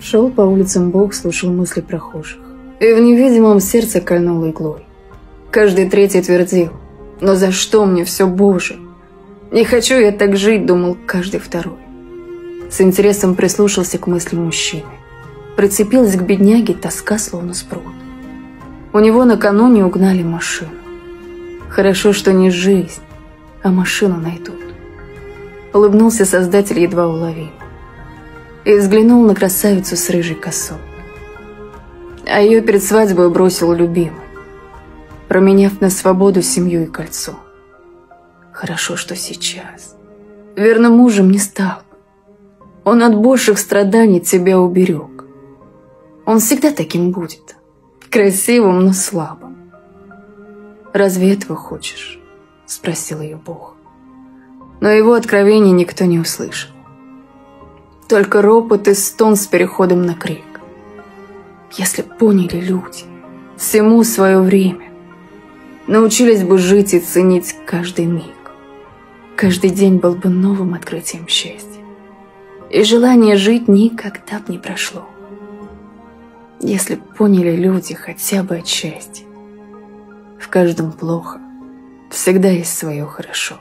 Шел по улицам Бог, слушал мысли прохожих. И в невидимом сердце кольнуло иглой. Каждый третий твердил: «Но за что мне все, Боже? Не хочу я так жить», — думал каждый второй. С интересом прислушался к мыслям мужчины. Прицепилась к бедняге тоска, словно спрут. У него накануне угнали машину. Хорошо, что не жизнь, а машину найдут. Улыбнулся создатель едва уловимо. И взглянул на красавицу с рыжей косой. А ее перед свадьбой бросил любимый, променяв на свободу семью и кольцо. Хорошо, что сейчас. Верно, мужем не стал. Он от больших страданий тебя уберег. Он всегда таким будет. Красивым, но слабым. «Разве этого хочешь?» — спросил ее Бог. Но его откровений никто не услышал. Только ропот и стон с переходом на крик. Если б поняли люди, всему свое время, научились бы жить и ценить каждый миг, каждый день был бы новым открытием счастья, и желание жить никогда б не прошло. Если б поняли люди хотя бы отчасти, в каждом плохо всегда есть свое хорошо.